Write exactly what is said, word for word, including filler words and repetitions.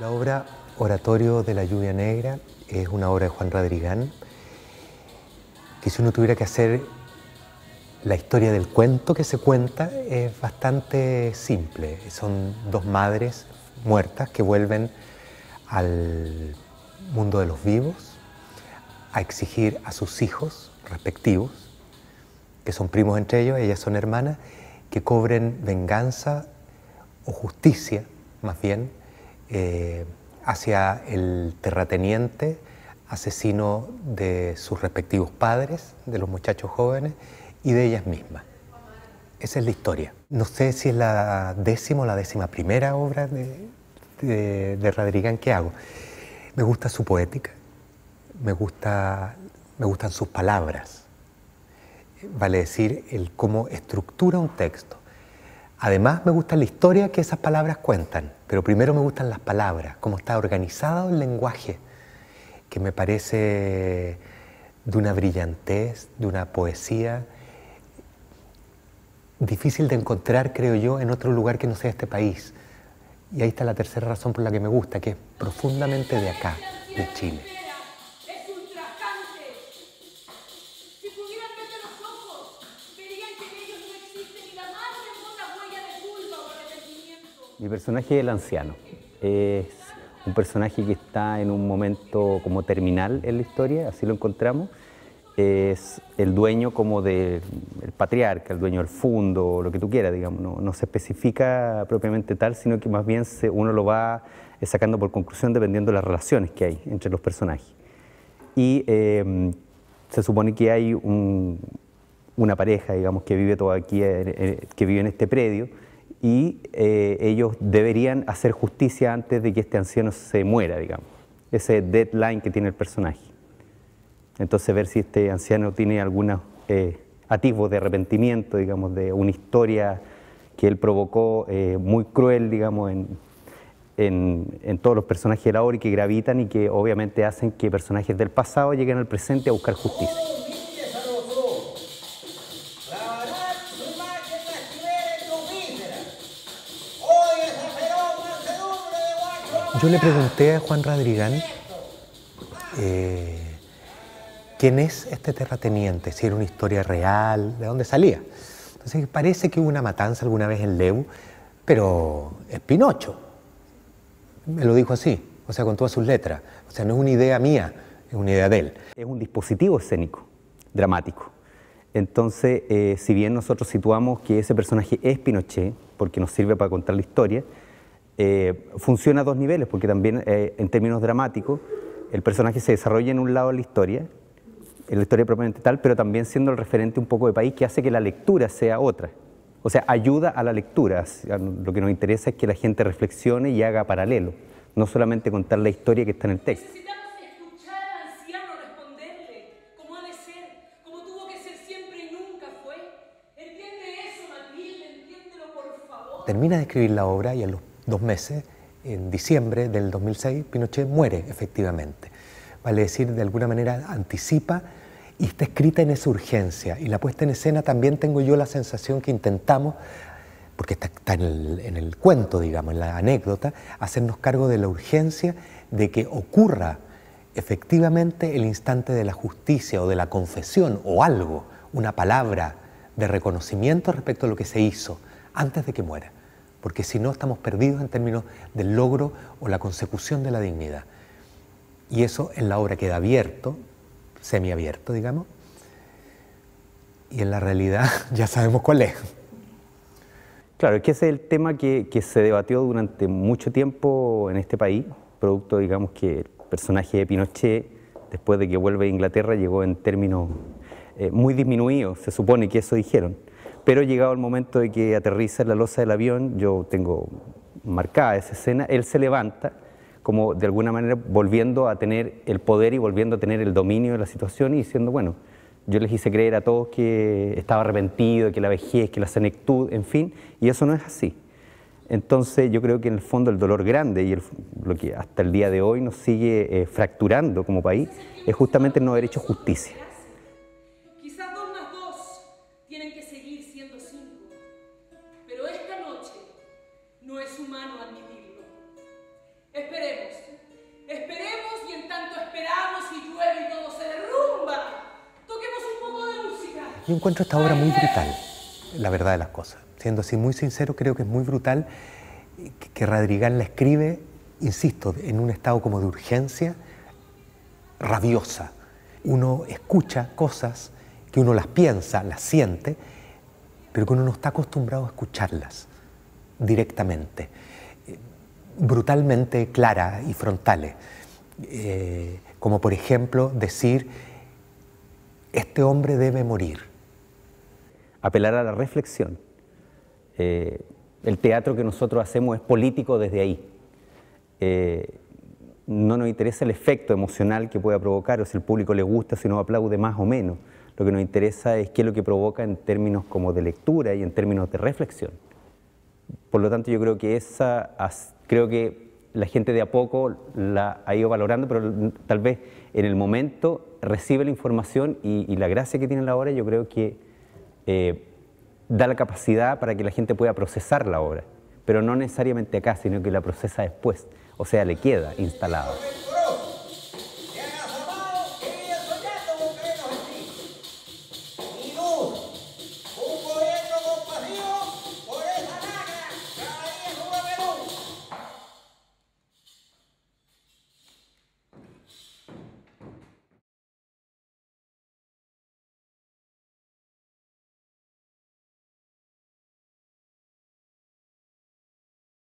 La obra Oratorio de la lluvia negra es una obra de Juan Radrigán, que si uno tuviera que hacer la historia del cuento que se cuenta es bastante simple. Son dos madres muertas que vuelven al mundo de los vivos a exigir a sus hijos respectivos, que son primos entre ellos, ellas son hermanas, que cobren venganza o justicia, más bien, eh, hacia el terrateniente asesino de sus respectivos padres, de los muchachos jóvenes, y de ellas mismas. Esa es la historia. No sé si es la décima o la décima primera obra de, de, de Radrigán que hago. Me gusta su poética, me, gusta, me gustan sus palabras, vale decir, el cómo estructura un texto. Además me gusta la historia que esas palabras cuentan, pero primero me gustan las palabras, cómo está organizado el lenguaje, que me parece de una brillantez, de una poesía difícil de encontrar, creo yo, en otro lugar que no sea este país. Y ahí está la tercera razón por la que me gusta, que es profundamente de acá, de Chile. Mi personaje es el anciano. Es un personaje que está en un momento como terminal en la historia, así lo encontramos. Es el dueño como del patriarca, el dueño del fundo, lo que tú quieras, digamos. No, no se especifica propiamente tal, sino que más bien se, uno lo va sacando por conclusión dependiendo de las relaciones que hay entre los personajes. Y eh, se supone que hay un, una pareja, digamos, que vive, todo aquí, que vive en este predio, y eh, ellos deberían hacer justicia antes de que este anciano se muera, digamos. Ese deadline que tiene el personaje. Entonces, ver si este anciano tiene algunos eh, atisbos de arrepentimiento, digamos, de una historia que él provocó eh, muy cruel, digamos, en, en, en todos los personajes de la obra y que gravitan y que obviamente hacen que personajes del pasado lleguen al presente a buscar justicia. Yo le pregunté a Juan Radrigán eh, ¿quién es este terrateniente? Si era una historia real, ¿de dónde salía? Entonces parece que hubo una matanza alguna vez en Lebu, pero es Pinocho. Me lo dijo así, o sea, con todas sus letras. O sea, no es una idea mía, es una idea de él. Es un dispositivo escénico, dramático. Entonces, eh, si bien nosotros situamos que ese personaje es Pinochet, porque nos sirve para contar la historia, eh, funciona a dos niveles, porque también eh, en términos dramáticos, el personaje se desarrolla en un lado de la historia, en la historia propiamente tal, pero también siendo el referente un poco de país que hace que la lectura sea otra. O sea, ayuda a la lectura. Lo que nos interesa es que la gente reflexione y haga paralelo, no solamente contar la historia que está en el texto. Necesitamos escuchar al anciano responderle, como ha de ser, como tuvo que ser siempre y nunca fue. Entiende eso, Matilde, entiéndelo, por favor. Termina de escribir la obra y a los dos meses, en diciembre del dos mil seis, Pinochet muere efectivamente. Vale decir, de alguna manera anticipa y está escrita en esa urgencia. Y la puesta en escena también tengo yo la sensación que intentamos, porque está, está en, el, en el cuento, digamos, en la anécdota, hacernos cargo de la urgencia de que ocurra efectivamente el instante de la justicia o de la confesión o algo, una palabra de reconocimiento respecto a lo que se hizo antes de que muera. Porque si no estamos perdidos en términos del logro o la consecución de la dignidad. Y eso en la obra queda abierto, semiabierto, digamos, y en la realidad ya sabemos cuál es. Claro, es que ese es el tema que, que se debatió durante mucho tiempo en este país, producto, digamos, que el personaje de Pinochet, después de que vuelve a Inglaterra, llegó en términos eh, muy disminuidos, se supone que eso dijeron. Pero llegado el momento de que aterriza en la losa del avión, yo tengo marcada esa escena, él se levanta, como de alguna manera volviendo a tener el poder y volviendo a tener el dominio de la situación y diciendo, bueno, yo les hice creer a todos que estaba arrepentido, que la vejez, que la senectud, en fin, y eso no es así. Entonces yo creo que en el fondo el dolor grande y el, lo que hasta el día de hoy nos sigue eh, fracturando como país es justamente el no haber hecho justicia. Quizás dos más dos tienen que seguir siendo cinco, pero esta noche no es humano admitirlo. Esperemos. Yo encuentro esta obra muy brutal, la verdad de las cosas. Siendo así muy sincero, creo que es muy brutal que Radrigán la escribe, insisto, en un estado como de urgencia rabiosa. Uno escucha cosas que uno las piensa, las siente, pero que uno no está acostumbrado a escucharlas directamente, brutalmente claras y frontales. Eh, como por ejemplo decir, este hombre debe morir. Apelar a la reflexión. Eh, el teatro que nosotros hacemos es político desde ahí. Eh, no nos interesa el efecto emocional que pueda provocar, o si el público le gusta, si nos aplaude más o menos. Lo que nos interesa es qué es lo que provoca en términos como de lectura y en términos de reflexión. Por lo tanto, yo creo que esa, creo que la gente de a poco la ha ido valorando, pero tal vez en el momento recibe la información y, y la gracia que tiene la obra, yo creo que eh, da la capacidad para que la gente pueda procesar la obra, pero no necesariamente acá, sino que la procesa después, o sea, le queda instalado.